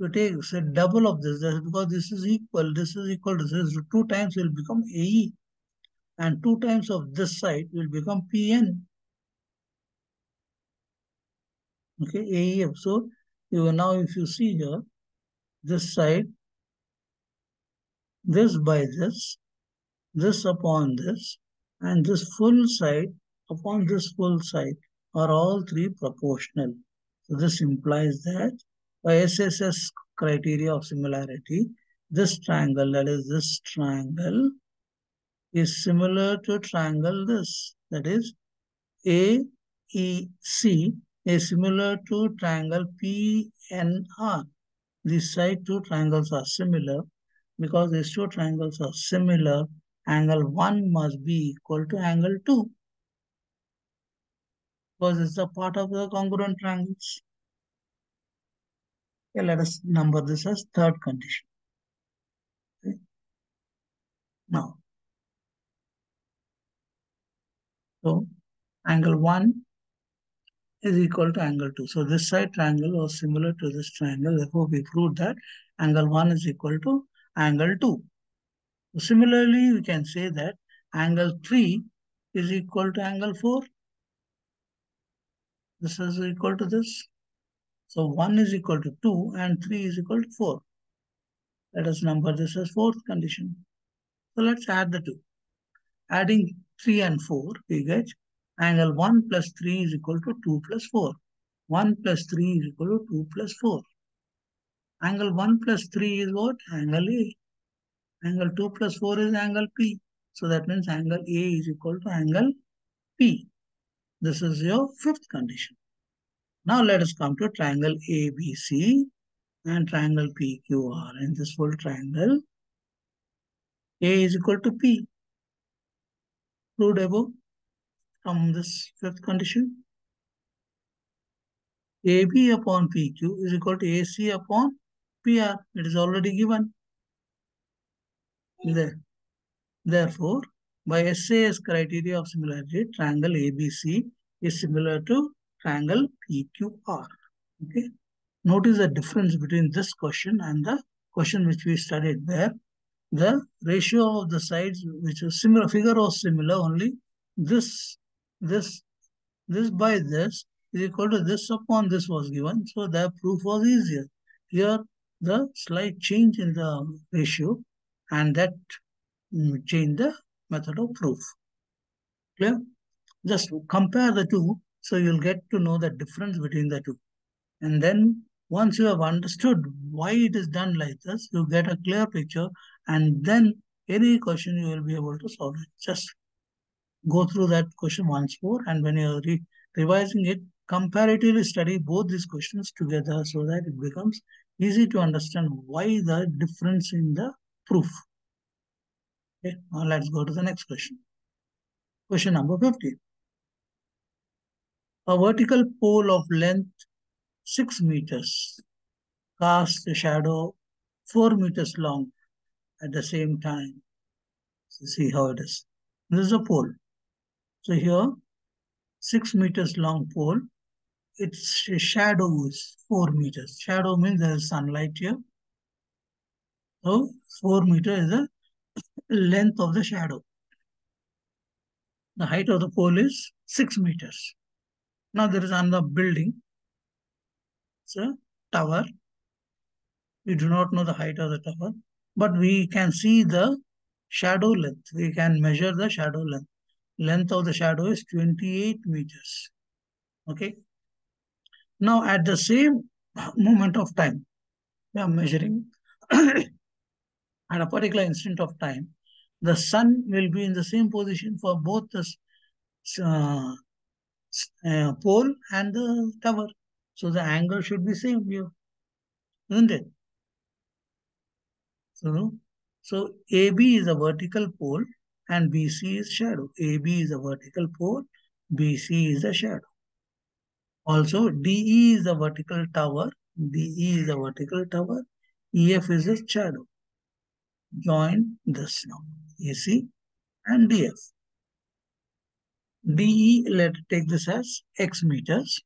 You take say, double of this, because this is equal, this is equal to this. So two times will become A E, and two times of this side will become P N. Okay, A E. So you now, if you see here, this side, this by this, this upon this, and this full side upon this full side are all three proportional. So this implies that by S S S criteria of similarity, this triangle, that is this triangle, is similar to triangle this, that is A E C is similar to triangle P N R. These side two triangles are similar. Because these two triangles are similar, angle one must be equal to angle two. Because it's a part of the congruent triangles. Okay, let us number this as third condition. Okay. Now, so angle one is equal to angle two. So this side triangle was similar to this triangle. Therefore, we proved that angle one is equal to angle two. So similarly, we can say that angle three is equal to angle four. This is equal to this. So one is equal to two and three is equal to four. Let us number this as fourth condition. So let's add the two. Adding three and four, we get angle one plus three is equal to two plus four. one plus three is equal to two plus four. Angle one plus three is what? Angle A. Angle two plus four is angle P. So that means angle A is equal to angle P. This is your fifth condition. Now let us come to triangle A B C and triangle P Q R. In this whole triangle, A is equal to P. Proved above from this fifth condition. A B upon P Q is equal to A C upon P R. It is already given. There. Therefore, by S A S criteria of similarity, triangle A B C is similar to triangle P Q R. Okay. Notice the difference between this question and the question which we studied, where the ratio of the sides, which is similar, figure was similar, only this, this, this by this is equal to this upon this was given. So the proof was easier. Here, the slight change in the ratio, and that change the method of proof. Clear? Just compare the two, so you'll get to know the difference between the two. And then Once you have understood why it is done like this, you get a clear picture, and then any question you will be able to solve it. Just go through that question once more, and when you are re revising it, comparatively study both these questions together so that it becomes easy to understand why the difference in the proof. Okay, now let's go to the next question. Question number fifteen. A vertical pole of length six meters casts a shadow four meters long at the same time. So see how it is. This is a pole. So here, six meters long pole, its shadow is four meters. Shadow means there is sunlight here. So four meter is the length of the shadow. The height of the pole is six meters. Now there is another building. It's a tower. We do not know the height of the tower, but we can see the shadow length. We can measure the shadow length. Length of the shadow is twenty-eight meters. Okay. Now at the same moment of time, we are measuring at a particular instant of time, the sun will be in the same position for both the uh, uh, pole and the tower. So the angle should be same here, isn't it? So, so A B is a vertical pole and B C is shadow. A B is a vertical pole, B C is a shadow. Also, D E is a vertical tower, D E is a vertical tower, E F is a shadow. Join this now, A C and D F. D E, let's take this as x meters.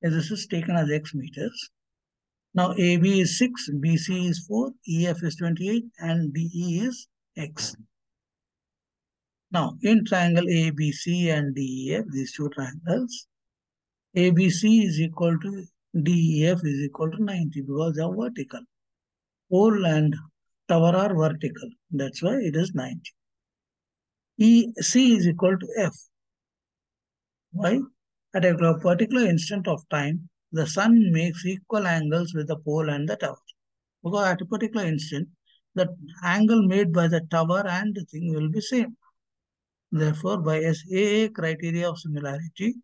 And this is taken as x meters. Now A B is six, B C is four, E F is twenty-eight, and D E is x. Now in triangle A B C and D E F, these two triangles, A B C is equal to D E F is equal to ninety because they are vertical. Pole and tower are vertical. That's why it is ninety. E C is equal to F. Why? At a particular instant of time, the sun makes equal angles with the pole and the tower. Because at a particular instant, the angle made by the tower and the thing will be same. Therefore, by S A A criteria of similarity,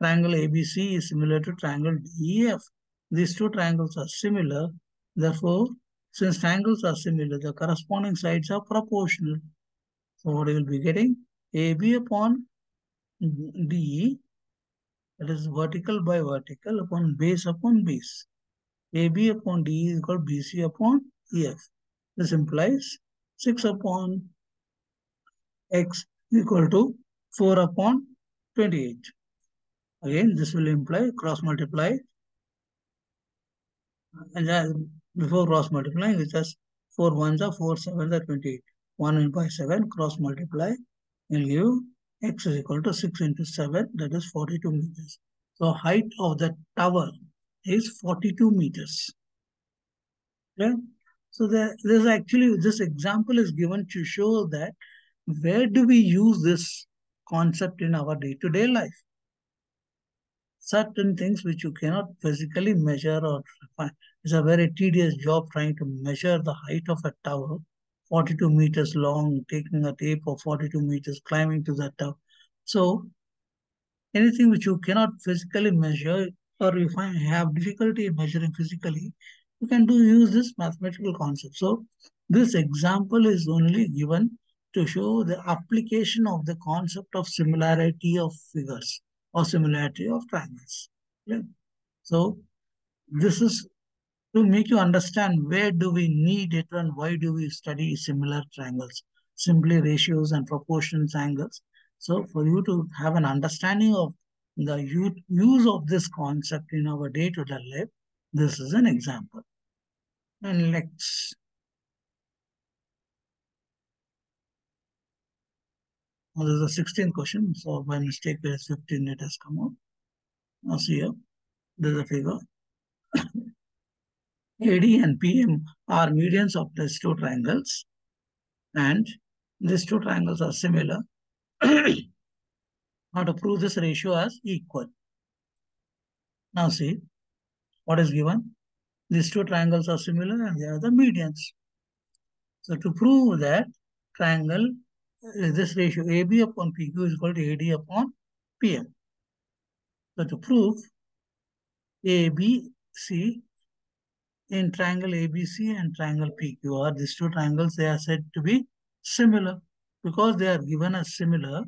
triangle A B C is similar to triangle D E F. These two triangles are similar. Therefore, since triangles are similar, the corresponding sides are proportional. So what you will be getting? A B upon D E, that is vertical by vertical upon base upon base. A B upon D E is called B C upon E F. This implies six upon x equal to four upon twenty-eight. Again, this will imply cross multiply. And then before cross multiplying, it's just four ones are four, sevens are twenty-eight. one by seven cross multiply and give x is equal to six into seven, that is forty-two meters. So height of the tower is forty-two meters. Okay? So there, there's actually this example is given to show that where do we use this concept in our day-to-day life? Certain things which you cannot physically measure or find. It's a very tedious job trying to measure the height of a tower, forty-two meters long, taking a tape of forty-two meters, climbing to that tower. So anything which you cannot physically measure or you find have difficulty measuring physically, you can do use this mathematical concept. So this example is only given to show the application of the concept of similarity of figures or similarity of triangles. Okay? So this is to make you understand where do we need it and why do we study similar triangles, simply ratios and proportions, angles. So for you to have an understanding of the use of this concept in our day-to-day life, this is an example. And let's Now, this is the sixteenth question, so by mistake there is fifteen, it has come out. Now see here, there is a figure. A D and P M are medians of these two triangles, and these two triangles are similar. Now to prove this ratio as equal. Now see, what is given? These two triangles are similar and they are the medians. So to prove that triangle, this ratio A B upon P Q is equal to A D upon P M. So to prove A B C in triangle A B C and triangle P Q R, these two triangles, they are said to be similar because they are given as similar.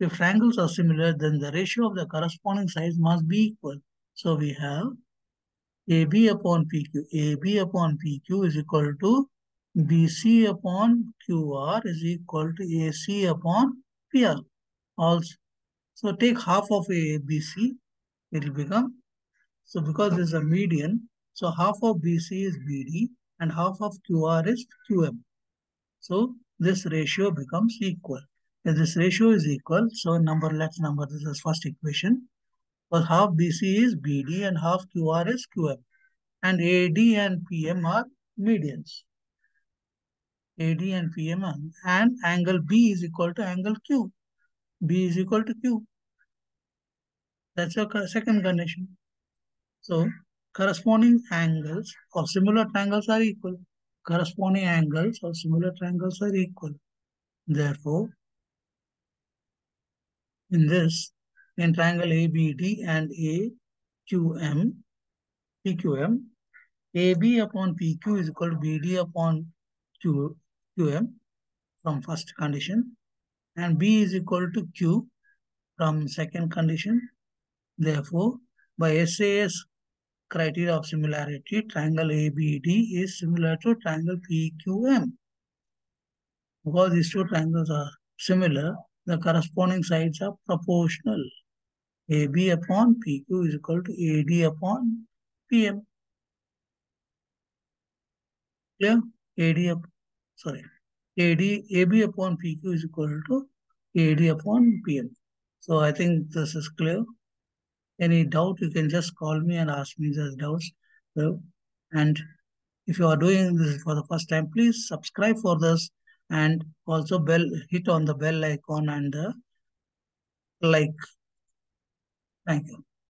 If triangles are similar, then the ratio of the corresponding sides must be equal. So we have A B upon P Q. A B upon P Q is equal to B C upon Q R is equal to A C upon P R. Also, so take half of A B C, it will become, so because this is a median, so half of B C is B D and half of Q R is Q M. So this ratio becomes equal. If this ratio is equal, so number, let's number this as first equation. Well, half B C is B D and half Q R is Q M. And A D and P M are medians. A D and P M are, and angle B is equal to angle Q. B is equal to Q. That's your second condition. So corresponding angles or similar triangles are equal. Corresponding angles or similar triangles are equal. Therefore, in this, in triangle A B D and A Q M, P Q M, A B upon P Q is equal to B D upon Q, QM from first condition, and B is equal to Q from second condition. Therefore, by S A S criteria of similarity, triangle A B D is similar to triangle P Q M. Because these two triangles are similar, the corresponding sides are proportional. A B upon P Q is equal to A D upon P M. Clear? AD up, sorry. AD, AB upon PQ is equal to AD upon P M. So I think this is clear. Any doubt, you can just call me and ask me those doubts. So, and if you are doing this for the first time, please subscribe for this. And also bell, hit on the bell icon and the like. Thank you.